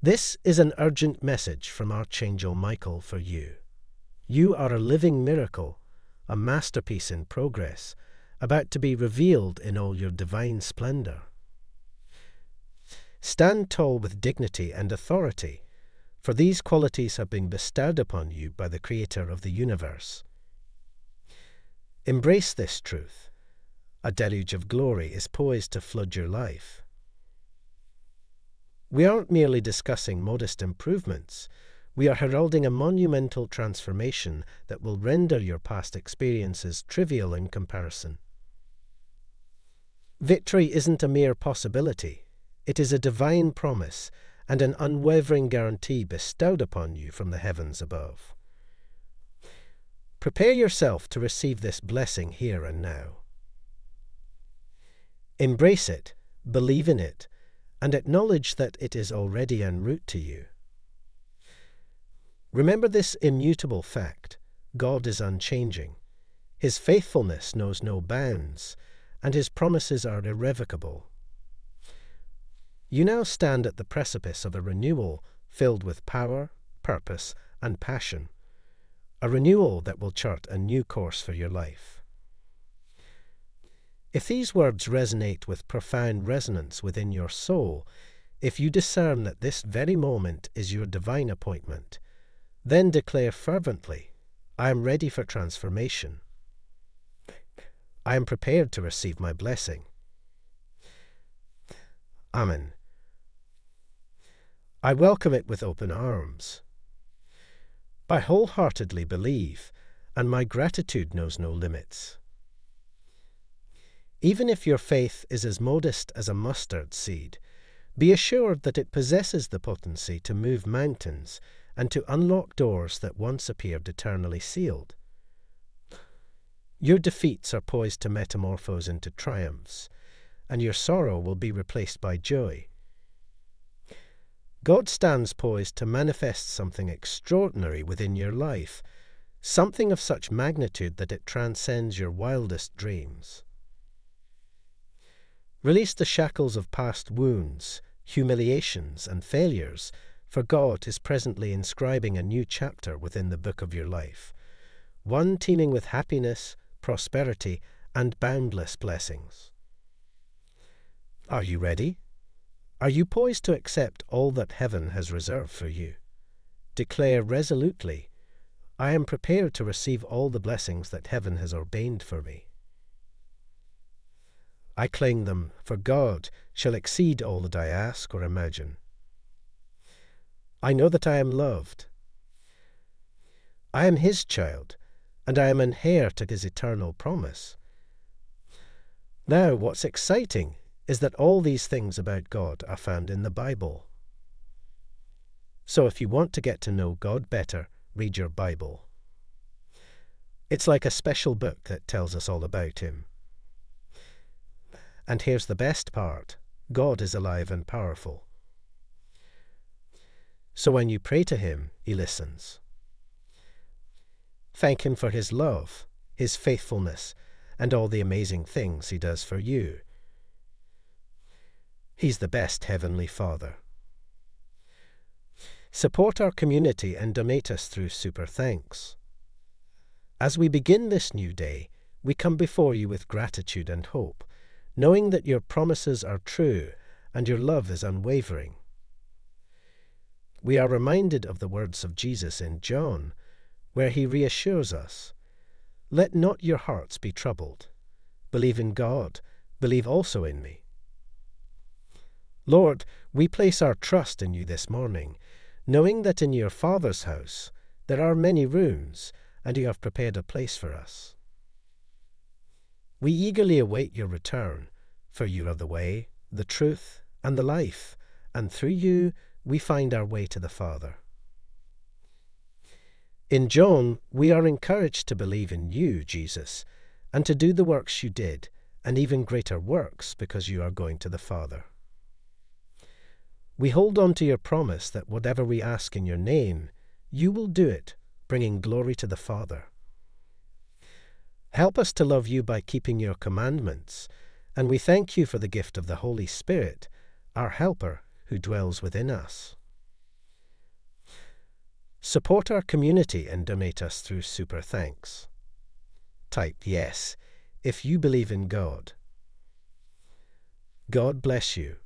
This is an urgent message from Archangel Michael for you. You are a living miracle, a masterpiece in progress, about to be revealed in all your divine splendor. Stand tall with dignity and authority, for these qualities have been bestowed upon you by the Creator of the universe. Embrace this truth. A deluge of glory is poised to flood your life. We aren't merely discussing modest improvements. We are heralding a monumental transformation that will render your past experiences trivial in comparison. Victory isn't a mere possibility. It is a divine promise and an unwavering guarantee bestowed upon you from the heavens above. Prepare yourself to receive this blessing here and now. Embrace it, believe in it, and acknowledge that it is already en route to you. Remember this immutable fact: God is unchanging. His faithfulness knows no bounds, and His promises are irrevocable. You now stand at the precipice of a renewal filled with power, purpose, and passion. A renewal that will chart a new course for your life. If these words resonate with profound resonance within your soul, if you discern that this very moment is your divine appointment, then declare fervently, "I am ready for transformation. I am prepared to receive my blessing." Amen. I welcome it with open arms. I wholeheartedly believe, and my gratitude knows no limits. Even if your faith is as modest as a mustard seed, be assured that it possesses the potency to move mountains and to unlock doors that once appeared eternally sealed. Your defeats are poised to metamorphose into triumphs, and your sorrow will be replaced by joy. God stands poised to manifest something extraordinary within your life, something of such magnitude that it transcends your wildest dreams. Release the shackles of past wounds, humiliations, and failures, for God is presently inscribing a new chapter within the book of your life, one teeming with happiness, prosperity, and boundless blessings. Are you ready? Are you poised to accept all that heaven has reserved for you? Declare resolutely, "I am prepared to receive all the blessings that heaven has ordained for me. I claim them, for God shall exceed all that I ask or imagine. I know that I am loved. I am His child, and I am an heir to His eternal promise." Now, what's exciting is that all these things about God are found in the Bible. So if you want to get to know God better, read your Bible. It's like a special book that tells us all about Him. And here's the best part: God is alive and powerful. So when you pray to Him, He listens. Thank Him for His love, His faithfulness, and all the amazing things He does for you. He's the best Heavenly Father. Support our community and donate us through Super Thanks. As we begin this new day, we come before you with gratitude and hope, knowing that your promises are true and your love is unwavering. We are reminded of the words of Jesus in John, where He reassures us, "Let not your hearts be troubled. Believe in God, believe also in me." Lord, we place our trust in you this morning, knowing that in your Father's house there are many rooms, and you have prepared a place for us. We eagerly await your return, for you are the way, the truth, and the life, and through you we find our way to the Father. In John, we are encouraged to believe in you, Jesus, and to do the works you did, and even greater works, because you are going to the Father. We hold on to your promise that whatever we ask in your name, you will do it, bringing glory to the Father. Help us to love you by keeping your commandments, and we thank you for the gift of the Holy Spirit, our Helper, who dwells within us. Support our community and donate us through Super Thanks. Type yes if you believe in God. God bless you.